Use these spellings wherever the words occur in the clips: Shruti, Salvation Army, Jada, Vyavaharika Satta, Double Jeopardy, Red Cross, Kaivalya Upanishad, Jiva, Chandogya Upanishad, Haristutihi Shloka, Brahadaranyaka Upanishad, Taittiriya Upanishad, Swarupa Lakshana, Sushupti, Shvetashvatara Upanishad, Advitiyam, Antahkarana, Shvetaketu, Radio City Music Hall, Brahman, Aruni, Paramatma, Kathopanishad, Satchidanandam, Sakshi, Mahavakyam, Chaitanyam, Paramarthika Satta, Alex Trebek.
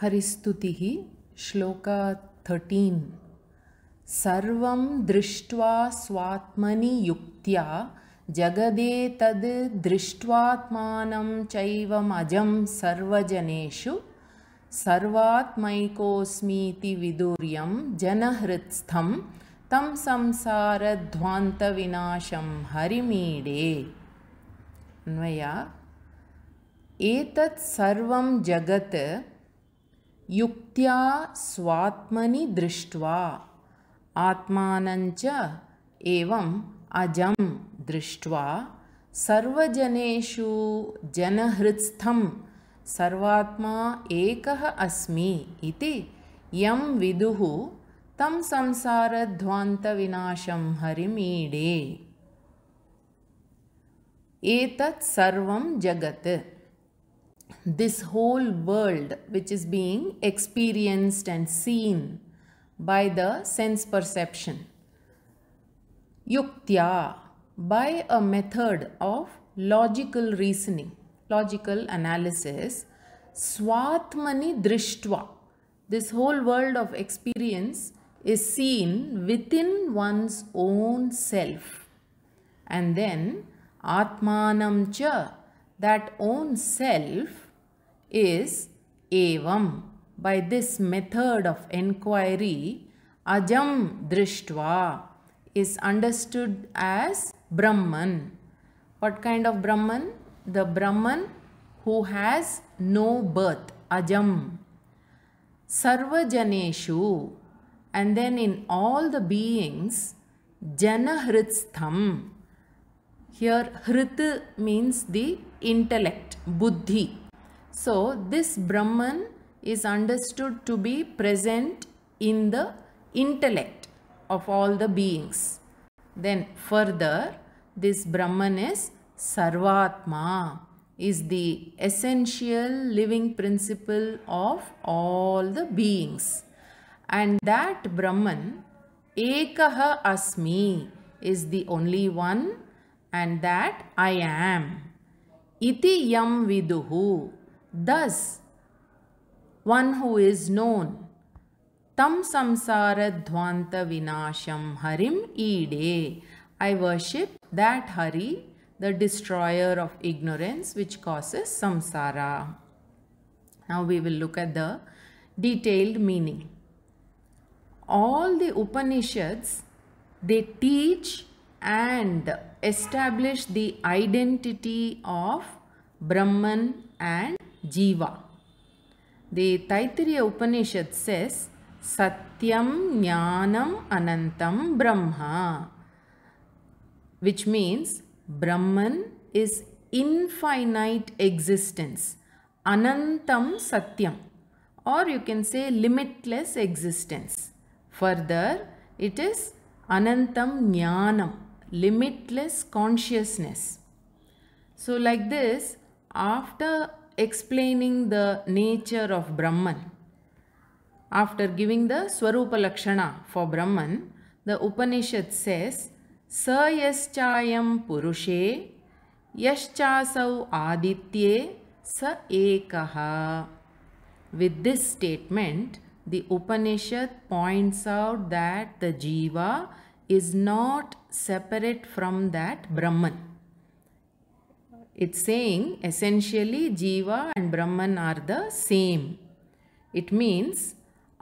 Haristutihi Shloka 13. Sarvam drishtva swatmani yuktya jagade tad drishtvatmanam chaivam ajam sarvajaneshu sarvatmaikosmiti viduryam janahritstham tam samsara dhvanta vinasham harimide. Anvaya etat sarvam jagat yuktya swatmani drishtva atmanancha evam ajam drishtva sarvajaneshu janahritstham sarvatma ekah asmi iti yam viduhu tam samsara dhvanta vinasham harimide. Etat sarvam jagat. This whole world which is being experienced and seen by the sense perception. Yuktya, by a method of logical reasoning, logical analysis. Swatmani drishtva. This whole world of experience is seen within one's own self. And then atmanam cha, that own self, is evam, by this method of inquiry, ajam drishtva, is understood as Brahman. What kind of Brahman? The Brahman who has no birth, ajam. Sarvajaneshu, and then in all the beings, janahritstham. Here, hrit means the intellect, buddhi. So, this Brahman is understood to be present in the intellect of all the beings. Then further, this Brahman is Sarvatma, is the essential living principle of all the beings. And that Brahman, Ekaha Asmi, is the only one, and that I am. Iti yam viduhu, thus one who is known, tam samsara dhvanta vinasham harim ide, I worship that Hari, the destroyer of ignorance which causes samsara. Now we will look at the detailed meaning. All the Upanishads, they teach and establish the identity of Brahman and Jiva. The Taittiriya Upanishad says, Satyam Jnanam Anantam Brahma, which means Brahman is infinite existence. Anantam Satyam, or you can say limitless existence. Further, it is Anantam Jnanam, limitless consciousness. So like this, after explaining the nature of Brahman, after giving the Swarupa Lakshana for Brahman, the Upanishad says, Sa yaschayam purushe, yaschasau aditye, sa ekaha. With this statement, the Upanishad points out that the Jiva is not separate from that Brahman. It's saying essentially Jiva and Brahman are the same. It means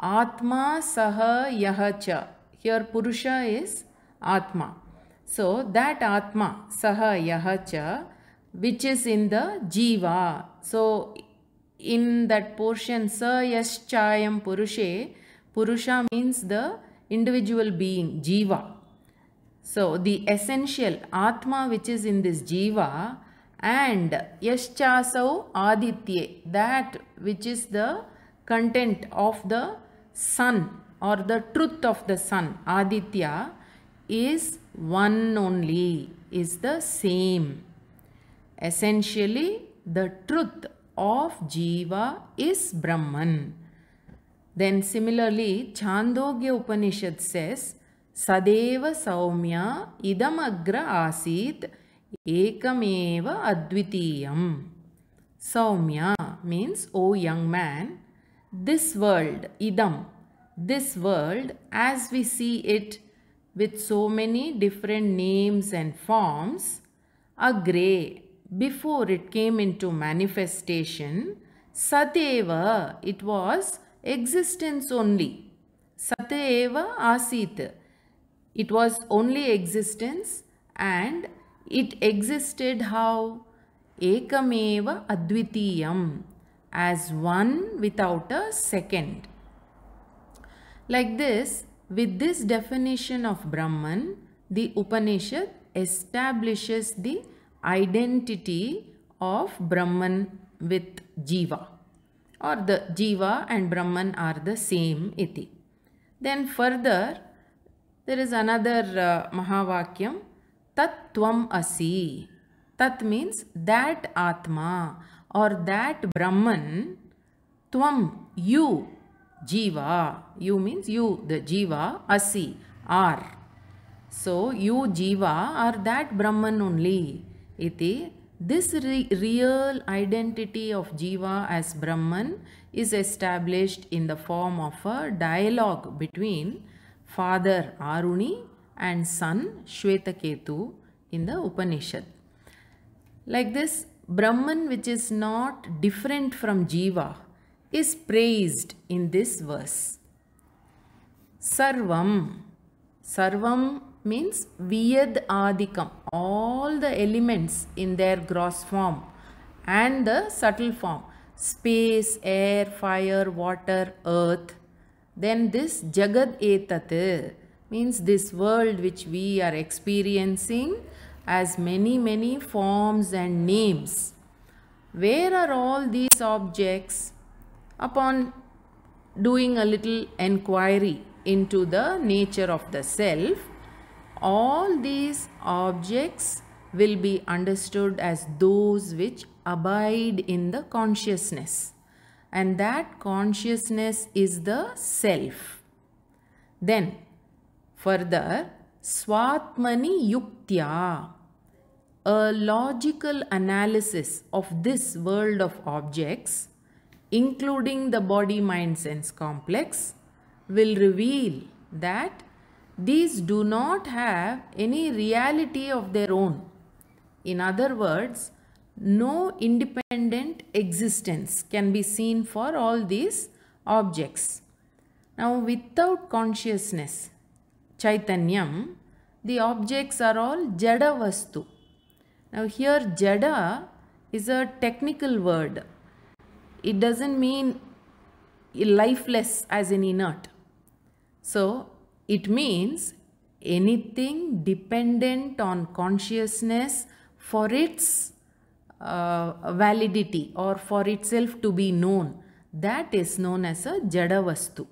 Atma Saha Yahacha. Here Purusha is Atma. So that Atma Saha Yahacha, which is in the Jiva. So in that portion Sa Yaschayam Purushe, Purusha means the individual being, Jiva. So the essential Atma which is in this Jiva, and Yaschasau Aditye, that which is the content of the sun or the truth of the sun, Aditya, is one only, is the same. Essentially the truth of Jiva is Brahman. Then similarly, Chandogya Upanishad says, Sadeva Saumya Idam Agra Asit Ekameva Advitiyam. Saumya means, O young man, this world, idam, this world as we see it with so many different names and forms, a grey before it came into manifestation, sateva, it was existence only. Sateva asit, it was only existence, and it existed how? Ekameva advitiyam, as one without a second. Like this, with this definition of Brahman, the Upanishad establishes the identity of Brahman with Jiva, or the Jiva and Brahman are the same iti. Then further, there is another Mahavakyam, Tat Tvam Asi. Tat means that Atma or that Brahman, Tvam, you, Jiva, you means you, the Jiva, Asi, are. So, you Jiva are that Brahman only. Iti, this real identity of Jiva as Brahman is established in the form of a dialogue between Father Aruni and son Shvetaketu in the Upanishad. Like this, Brahman, which is not different from Jiva, is praised in this verse. Sarvam. Sarvam means Viyad Adikam, all the elements in their gross form and the subtle form, space, air, fire, water, earth. Then this Jagad Etat means this world which we are experiencing as many forms and names. Where are all these objects? Upon doing a little enquiry into the nature of the self, all these objects will be understood as those which abide in the consciousness, and that consciousness is the self. Then further, Swatmani Yuktya, a logical analysis of this world of objects, including the body, mind, sense complex, will reveal that these do not have any reality of their own. In other words, no independent existence can be seen for all these objects. Now, without consciousness, Chaitanyam, the objects are all Jada Vastu. Now, here Jada is a technical word. It doesn't mean lifeless as in inert. So, it means anything dependent on consciousness for its validity or for itself to be known. That is known as a Jadavastu.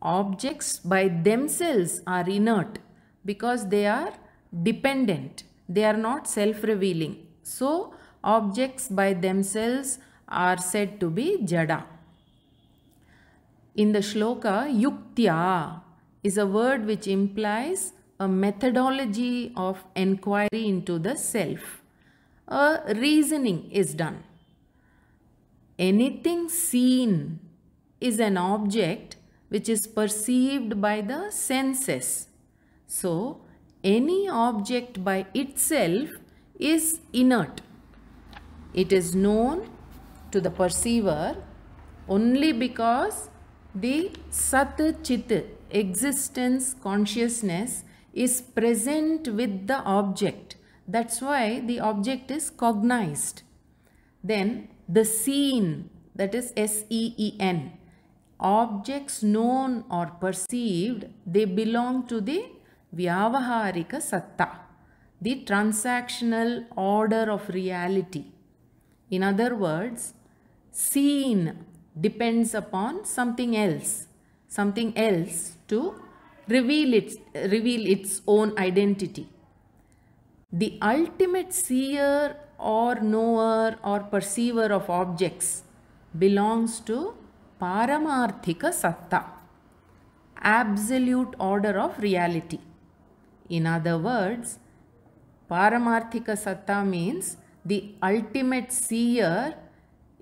Objects by themselves are inert because they are dependent. They are not self-revealing. So, objects by themselves are said to be Jada. In the shloka, Yuktya is a word which implies a methodology of enquiry into the self. A reasoning is done. Anything seen is an object which is perceived by the senses. So, any object by itself is inert. It is known to the perceiver only because the Sat-Chit, existence, consciousness, is present with the object. That's why the object is cognized. Then the seen, that is S-E-E-N. Objects known or perceived, they belong to the Vyavaharika Satta, the transactional order of reality. In other words, seen depends upon something else to reveal its own identity. The ultimate seer or knower or perceiver of objects belongs to Paramarthika Satta, absolute order of reality. In other words, Paramarthika Satta means the ultimate seer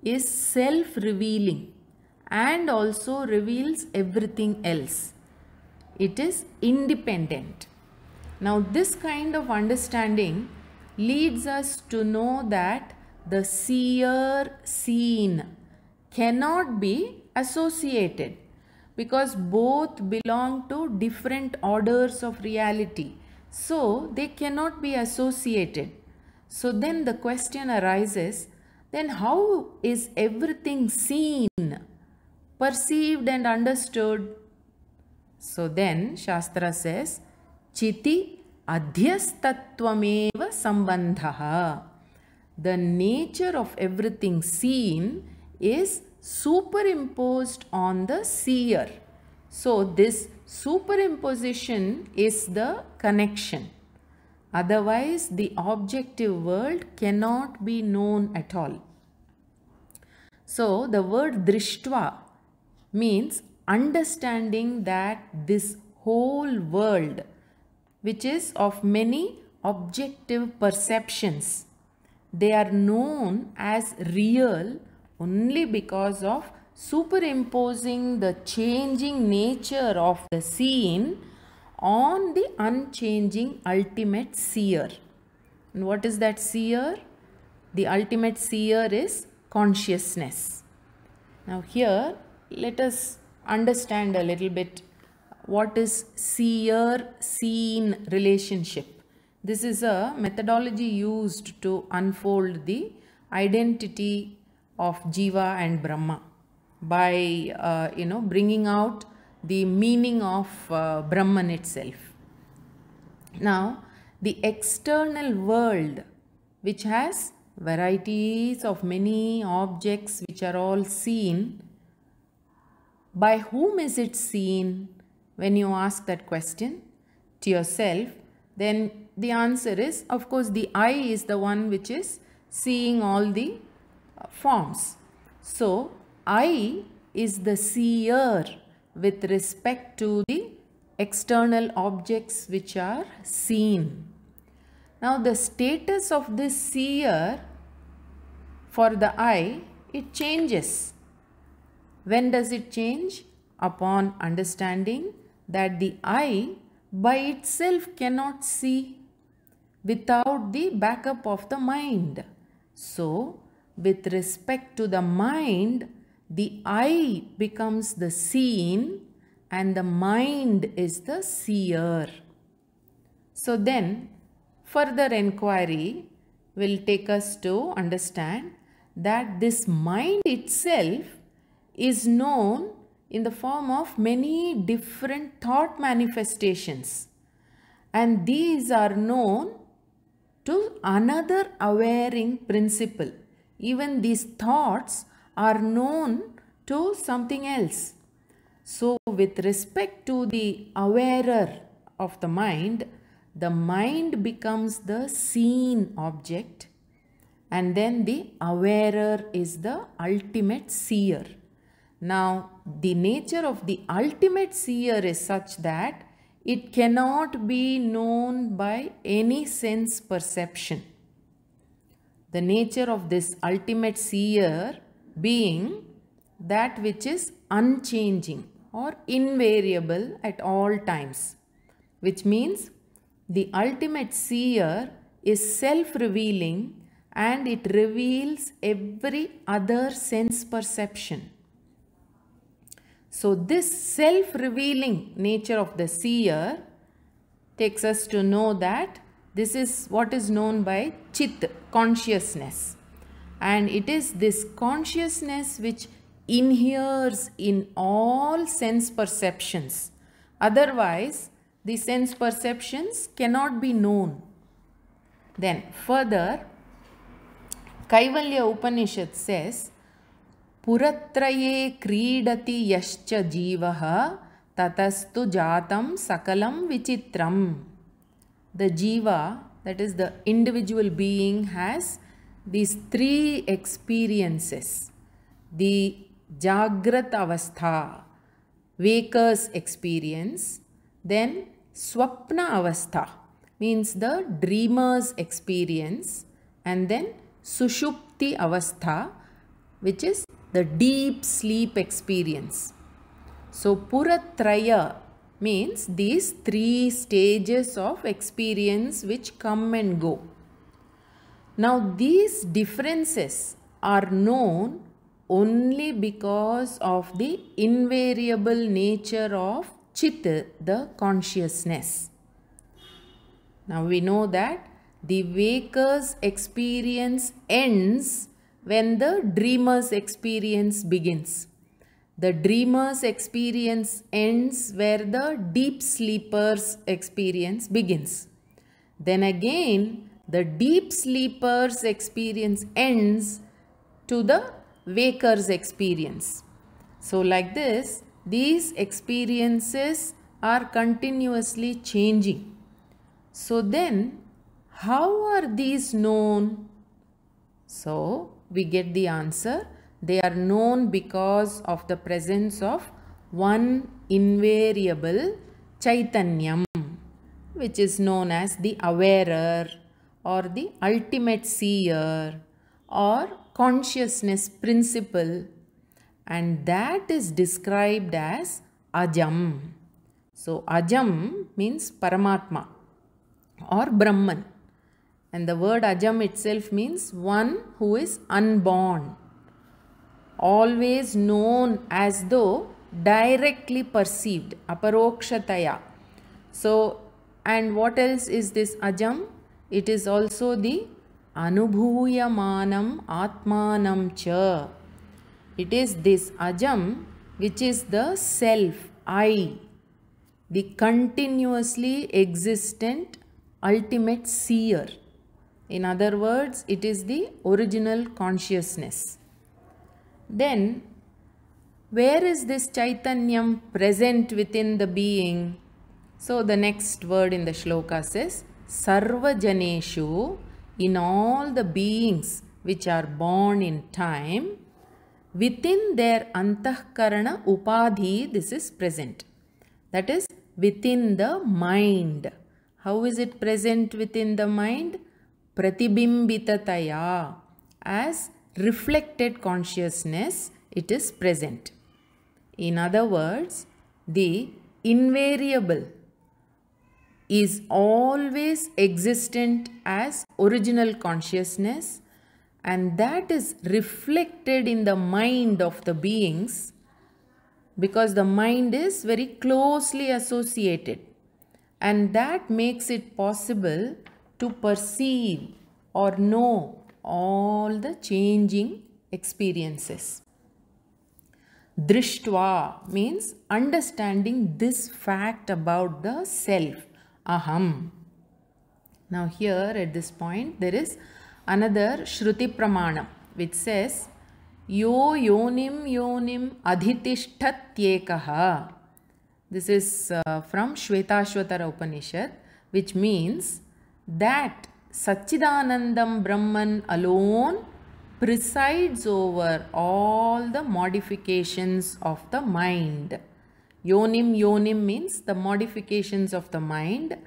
is self-revealing and also reveals everything else. It is independent. Now this kind of understanding leads us to know that the seer seen cannot be associated, because both belong to different orders of reality. So they cannot be associated. So then the question arises, then how is everything seen, perceived and understood? So then Shastra says, Chiti adhyastatvameva sambandhaha. The nature of everything seen is superimposed on the seer. So this superimposition is the connection. Otherwise, the objective world cannot be known at all. So, the word drishtva means understanding that this whole world, which is of many objective perceptions, they are known as real only because of superimposing the changing nature of the seen on the unchanging ultimate seer. And what is that seer? The ultimate seer is consciousness. Now here let us understand a little bit what is seer-seen relationship. This is a methodology used to unfold the identity of Jiva and Brahma by bringing out the meaning of Brahman itself. Now, the external world, which has varieties of many objects which are all seen, by whom is it seen? When you ask that question to yourself, then the answer is, of course, the I is the one which is seeing all the forms. So, I is the seer with respect to the external objects which are seen. Now the status of this seer for the I, it changes. When does it change? Upon understanding that the I by itself cannot see without the backup of the mind. So with respect to the mind, the I becomes the seen and the mind is the seer. So then further inquiry will take us to understand that this mind itself is known in the form of many different thought manifestations, and these are known to another awaring principle. Even these thoughts are known to something else. So with respect to the awarer of the mind becomes the seen object, and then the awarer is the ultimate seer. Now the nature of the ultimate seer is such that it cannot be known by any sense perception. The nature of this ultimate seer being that which is unchanging or invariable at all times, which means the ultimate seer is self-revealing and it reveals every other sense perception. So this self-revealing nature of the seer takes us to know that this is what is known by chit, consciousness. And it is this consciousness which inheres in all sense perceptions. Otherwise, the sense perceptions cannot be known. Then further, Kaivalya Upanishad says, Puratraye kridati yascha jivaha tatastu jatam sakalam vichitram. The jiva, that is the individual being, has these three experiences: the Jagrat Avastha, waker's experience, then Swapna Avastha, means the dreamer's experience, and then Sushupti Avastha, which is the deep sleep experience. So Puratraya means these three stages of experience which come and go. Now these differences are known only because of the invariable nature of Chit, the consciousness. Now we know that the waker's experience ends when the dreamer's experience begins. The dreamer's experience ends where the deep sleeper's experience begins. Then again, the deep sleeper's experience ends to the waker's experience. So like this, these experiences are continuously changing. So then, how are these known? So we get the answer. They are known because of the presence of one invariable Chaitanyam, which is known as the awarer or the ultimate seer or consciousness principle, and that is described as Ajam. So Ajam means Paramatma or Brahman. And the word Ajam itself means one who is unborn, always known as though directly perceived, Aparokshataya. So, and what else is this Ajam? It is also the Anubhuyamanam Atmanam Cha. It is this Ajam which is the self, I, the continuously existent ultimate seer. In other words, it is the original consciousness. Then, where is this Chaitanyam present within the being? So, the next word in the shloka says, Sarva Janeshu, in all the beings which are born in time, within their Antahkarana Upadhi, this is present. That is, within the mind. How is it present within the mind? Pratibimbitataya, as reflected consciousness, it is present. In other words, the invariable is always existent as original consciousness, and that is reflected in the mind of the beings, because the mind is very closely associated, and that makes it possible to perceive or know all the changing experiences. Drishtva means understanding this fact about the self, Aham. Now here at this point there is another Shruti Pramanam which says, Yo yonim yonim adhitishtatyekaha. This is from Shvetashvatara Upanishad, which means that Satchidanandam Brahman alone presides over all the modifications of the mind. Yonim yonim means the modifications of the mind,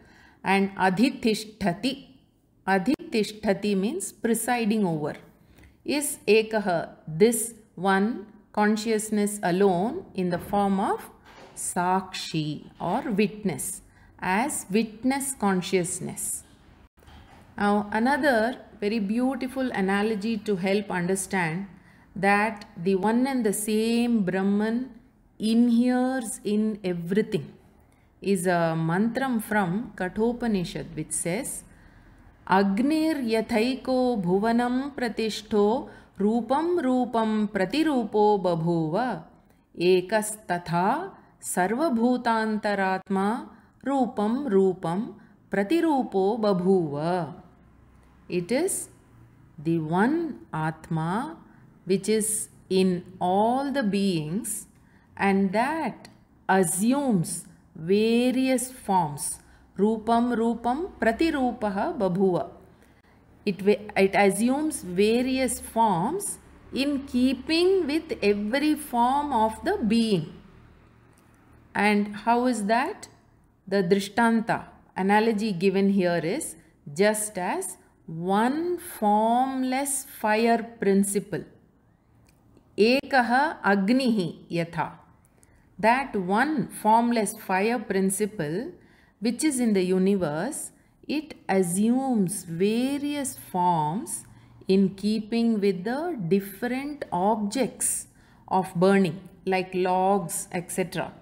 and adhitishtati, adhitishtati means presiding over, is ekaha, this one consciousness alone in the form of Sakshi or witness, as witness consciousness. Now another very beautiful analogy to help understand that the one and the same Brahman inheres in everything is a mantram from Kathopanishad which says, Agnir yathaiko bhuvanam pratishto rupam rupam pratirupo babhuva ekas tatha sarva bhutantaratma rupam rupam pratirupo babhuva. It is the one Atma which is in all the beings, and that assumes various forms. Rupam rupam pratirupaha babhuva. It assumes various forms in keeping with every form of the being. And how is that? The Drishtanta analogy given here is just as one formless fire principle Ekaha Agnihi Yatha. That one formless fire principle which is in the universe, it assumes various forms in keeping with the different objects of burning, like logs, etc.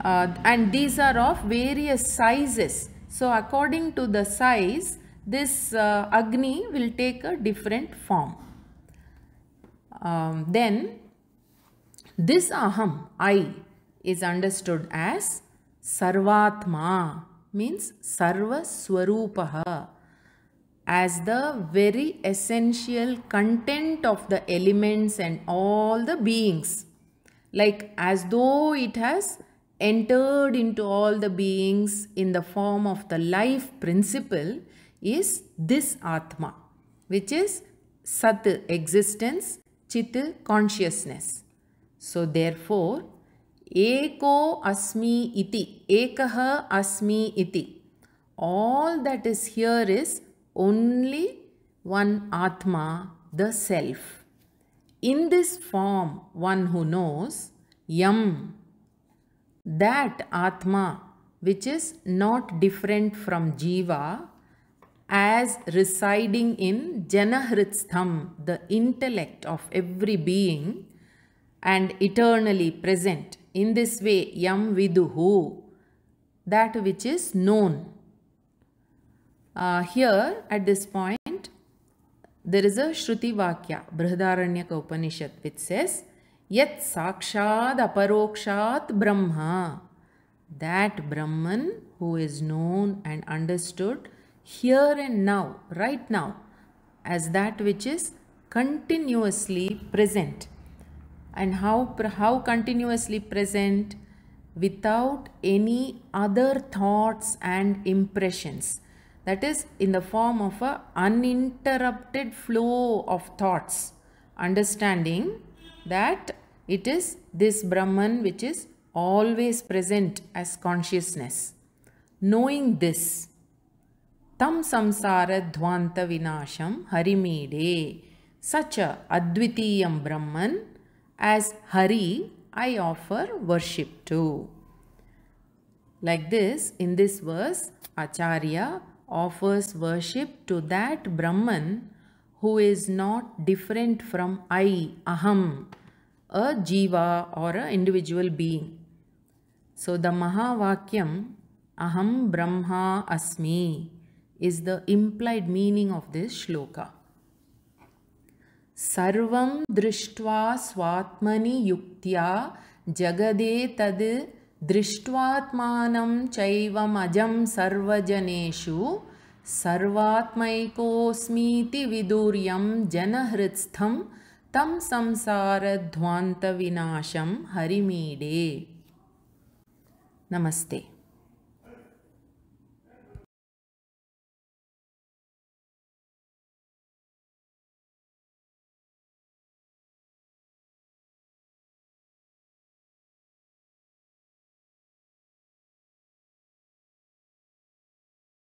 And these are of various sizes. So according to the size, this Agni will take a different form. Then this Aham, I, is understood as Sarvatma, means Sarva Swarupaha, as the very essential content of the elements and all the beings, like as though it has entered into all the beings in the form of the life principle, is this Atma, which is Sat, existence, Chit, consciousness. So therefore, Eko Asmi Iti, Ekaha Asmi Iti, all that is here is only one Atma, the Self. In this form, one who knows Yam, that Atma which is not different from Jiva, as residing in Janahritsham, the intellect of every being, and eternally present. In this way, Yam Viduhu, that which is known. Here at this point, there is a Shruti Vakya, Brahadaranyaka Upanishad, which says, Yat Sakshat Aparokshat Brahma, that Brahman who is known and understood here and now, right now, as that which is continuously present. And how continuously present? Without any other thoughts and impressions. That is in the form of an uninterrupted flow of thoughts, understanding that it is this Brahman which is always present as consciousness. Knowing this, Tam Samsara Dhvanta Vinasham Harimede, such a Advitiyam Brahman, as Hari, I offer worship to. Like this, in this verse, Acharya offers worship to that Brahman who is not different from I, Aham, a Jiva or an individual being. So the Mahavakyam, Aham Brahma Asmi, is the implied meaning of this shloka. Sarvam drishtva swatmani yuktya jagade tad drishtvatmanam chaivam ajam sarvajaneshu sarvatmaikosmiti viduryam janahritstham tam samsara dhvanta vinasham harimide. Namaste.